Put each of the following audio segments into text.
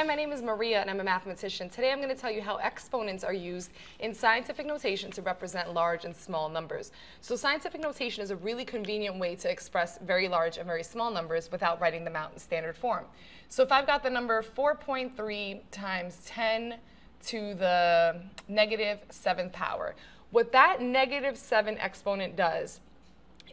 Hi, my name is Maria and I'm a mathematician. Today I'm going to tell you how exponents are used in scientific notation to represent large and small numbers. So scientific notation is a really convenient way to express very large and very small numbers without writing them out in standard form. So if I've got the number 4.3 times 10 to the -7th power, what that -7 exponent does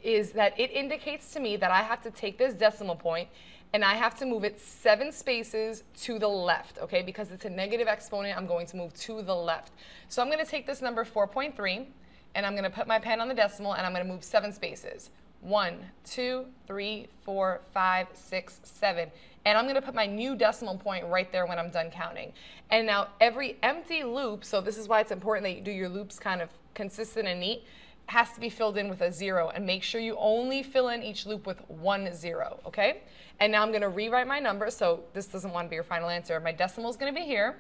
is that it indicates to me that I have to take this decimal point and I have to move it 7 spaces to the left, okay? Because it's a negative exponent, I'm going to move to the left. So I'm going to take this number 4.3 and I'm going to put my pen on the decimal and I'm going to move 7 spaces. 1, 2, 3, 4, 5, 6, 7. And I'm going to put my new decimal point right there when I'm done counting. And now every empty loop, so this is why it's important that you do your loops kind of consistent and neat, has to be filled in with a 0, and make sure you only fill in each loop with 1 0, okay? And now I'm going to rewrite my number, so this doesn't want to be your final answer. My decimal is going to be here,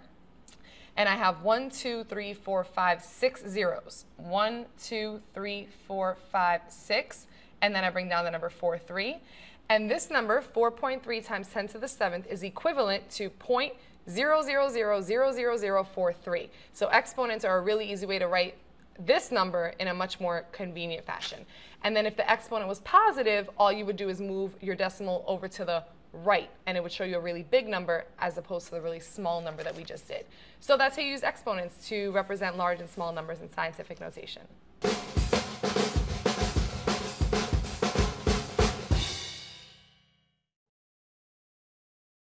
and I have 1, 2, 3, 4, 5, 6 zeros. 1, 2, 3, 4, 5, 6, and then I bring down the number 4, 3, and this number 4.3 times 10 to the 7th is equivalent to 0.00000043. So exponents are a really easy way to write this number in a much more convenient fashion. And then if the exponent was positive, all you would do is move your decimal over to the right, and it would show you a really big number as opposed to the really small number that we just did. So that's how you use exponents to represent large and small numbers in scientific notation.